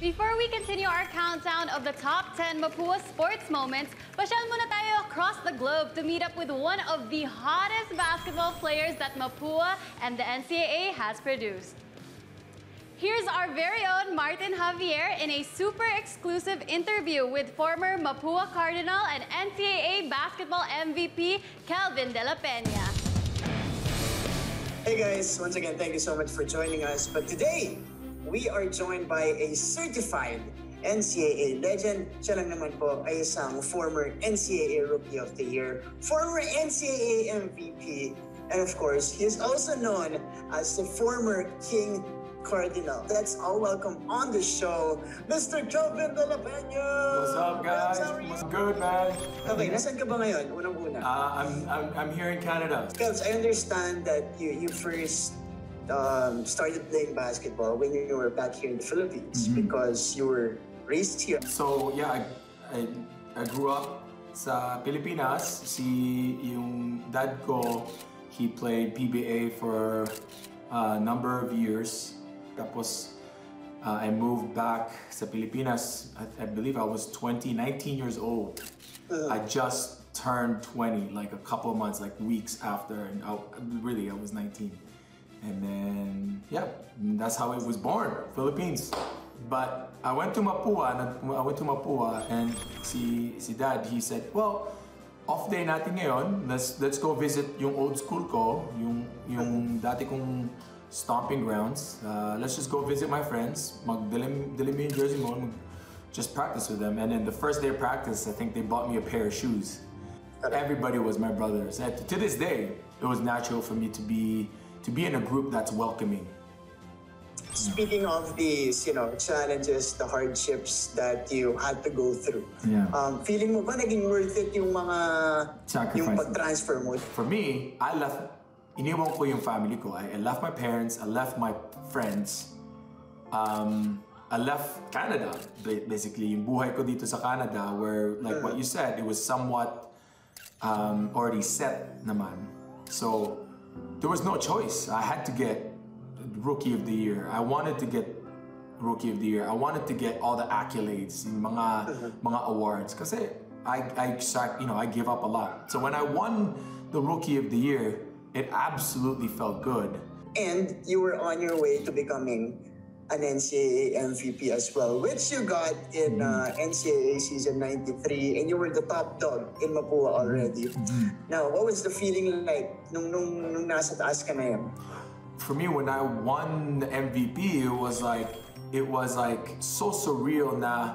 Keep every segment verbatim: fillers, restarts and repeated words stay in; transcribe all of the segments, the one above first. Before we continue our countdown of the top ten Mapua sports moments, pasyal muna tayo across the globe to meet up with one of the hottest basketball players that Mapua and the N C A A has produced. Here's our very own Martin Javier in a super exclusive interview with former Mapua Cardinal and N C A A basketball M V P, Kelvin dela Peña. Hey guys, once again, thank you so much for joining us. But today, we are joined by a certified N C A A legend. Siya lang naman po ay isang former N C A A Rookie of the Year, former N C A A M V P, and of course, he is also known as the former King Cardinal. Let's all welcome on the show, Mister Kelvin dela Peña. What's up, guys? What's good, man? Okay, nasan ka ba ngayon? Unang-una. Uh, I'm, I'm, I'm here in Canada. Kelvin, I understand that you, you first um, started playing basketball when you were back here in the Philippines, mm-hmm, because you were raised here. So, yeah, I, I, I grew up sa Pilipinas. Si yung dad ko, he played P B A for a number of years. Tapos, uh, I moved back sa Pilipinas. I, I believe I was twenty, nineteen years old. Uh, I just turned twenty, like a couple of months, like weeks after. And I, really, I was nineteen. And then, yeah, that's how it was born, Philippines. But I went to Mapua, I went to Mapua, and si, si Dad, he said, well, off day natin ngayon, let's, let's go visit yung old school ko, yung, yung dati kong stomping grounds. Uh, let's just go visit my friends. Magdilim dilim yung jersey mo, mag just practice with them. And then the first day of practice, I think they bought me a pair of shoes. Everybody was my brothers. And to this day, it was natural for me to be to be in a group that's welcoming. Speaking of these, you know, challenges, the hardships that you had to go through, yeah. um, feeling mo ba naging worth it yung mga sacrifices, yung pag-transfer mo? For me, I left. Iniwan ko yung family ko. I left my parents, I left my friends, um, I left Canada, basically. Yung buhay ko dito sa Canada, where, like what you said, it was somewhat um, already set naman. So, there was no choice. I had to get Rookie of the Year. I wanted to get Rookie of the Year. I wanted to get all the accolades, yung mga, mga awards. Kasi, I, I, you know, I give up a lot. So, when I won the Rookie of the Year, it absolutely felt good. And you were on your way to becoming an N C A A M V P as well, which you got in uh, N C A A season ninety-three, and you were the top dog in Mapua already. Mm-hmm. Now, what was the feeling like nung, nung, nung nasa taas ka na yan? For me, when I won the M V P, it was like, it was like so surreal na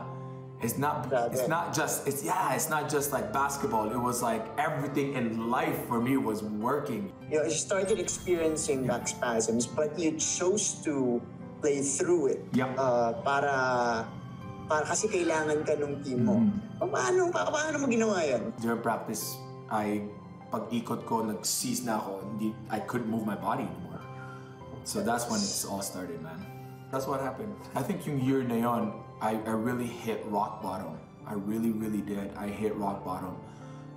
it's not, it's not just, it's yeah, it's not just like basketball. It was like everything in life for me was working. You know, you started experiencing back spasms, but you chose to play through it. Yeah. Uh, para, para kasi kailangan ka nung team mo. Mm. Paano, paano mo ginawa yan? During practice, I, pag-ikot ko, nag-seize na ako. Hindi, I couldn't move my body anymore. So that's when it all started, man. That's what happened. I think yung year na yon, I, I really hit rock bottom. I really, really did. I hit rock bottom.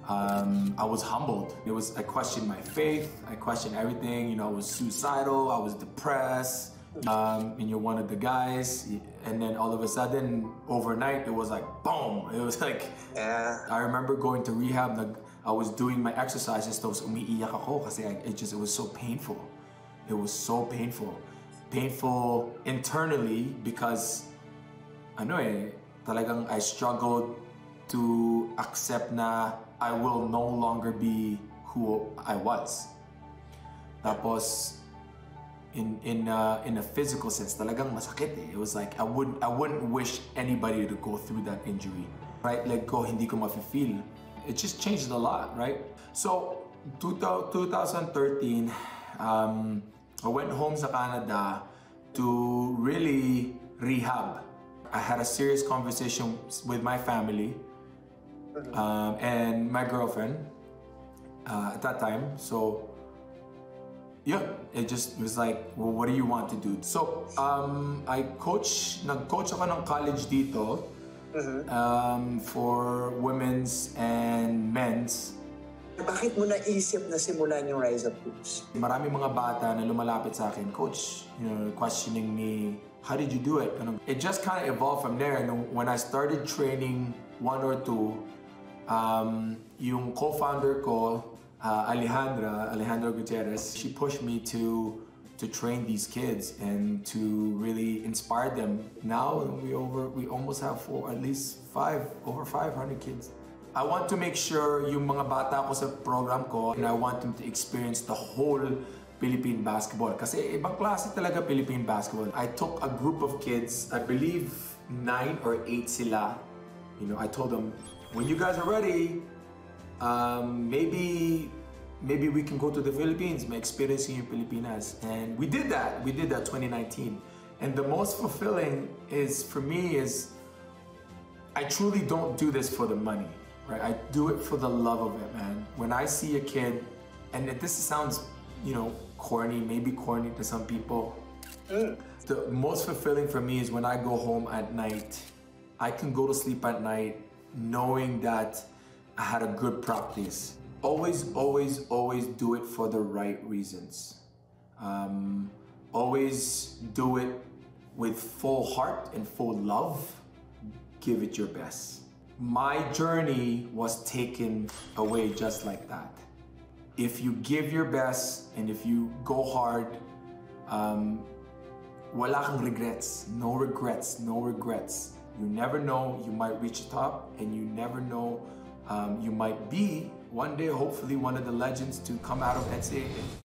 Um, I was humbled. It was, I questioned my faith. I questioned everything. You know, I was suicidal. I was depressed. Um, and you're one of the guys. And then all of a sudden, overnight, it was like, boom. It was like, yeah. I remember going to rehab. Like, I was doing my exercises. Tapos umiiyak ako kasi it just, it was so painful. It was so painful. Painful internally because ano eh, talagang I struggled to accept na I will no longer be who I was. Tapos in in uh, in a physical sense, talagang masakit eh. It was like I wouldn't I wouldn't wish anybody to go through that injury, right? Like ko hindi ko mafe-feel. It just changed a lot, right? So twenty thirteen, um, I went home sa Canada to really rehab. I had a serious conversation with my family um, and my girlfriend uh, at that time. So, yeah, it just was like, well, what do you want to do? So, um, I coach, nag-coach ako ng college dito um, for women's and men's. Bakit mo naisip na simulan yung Rise Up Groups? Maraming mga bata na lumalapit sa akin, Coach, you know, questioning me, how did you do it? And it just kind of evolved from there. And when I started training one or two, um, yung co-founder ko, uh, Alejandra, Alejandra Gutierrez, she pushed me to to train these kids and to really inspire them. Now we over we almost have four, at least five, over five hundred kids. I want to make sure yung mga bata ko sa program ko, and I want them to experience the whole Philippine basketball. Kasi ibang klase talaga Philippine basketball. I took a group of kids, I believe nine or eight sila. You know, I told them, when you guys are ready, um, maybe maybe we can go to the Philippines, may experience in Pilipinas. And we did that. We did that twenty nineteen. And the most fulfilling is, for me, is I truly don't do this for the money. Right? I do it for the love of it, man. When I see a kid, and this sounds, you know, corny, maybe corny to some people. Mm. The most fulfilling for me is when I go home at night. I can go to sleep at night knowing that I had a good practice. Always, always, always do it for the right reasons. Um, always do it with full heart and full love. Give it your best. My journey was taken away just like that. If you give your best and if you go hard, um, wala kang regrets, no regrets, no regrets. You never know, you might reach the top, and you never know, um, you might be one day, hopefully, one of the legends to come out of N C A A.